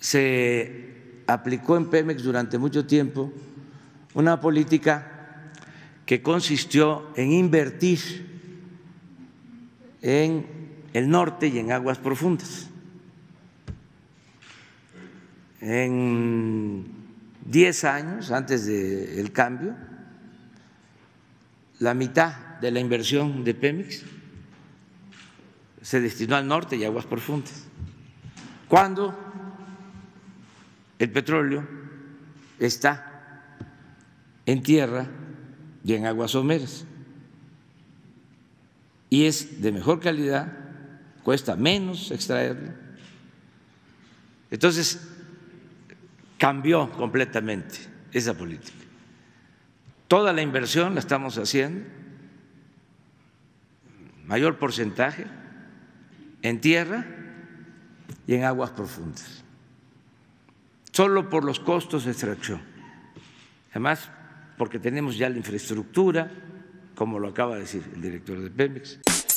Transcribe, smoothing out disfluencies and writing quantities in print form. se aplicó en Pemex durante mucho tiempo una política que consistió en invertir en el norte y en aguas profundas. En 10 años antes del cambio, la mitad de la inversión de Pemex se destinó al norte y aguas profundas, cuando el petróleo está en tierra y en aguas someras y es de mejor calidad, cuesta menos extraerlo. Entonces, cambió completamente esa política. Toda la inversión la estamos haciendo, mayor porcentaje, en tierra y en aguas profundas, solo por los costos de extracción. Además, porque tenemos ya la infraestructura, como lo acaba de decir el director de Pemex.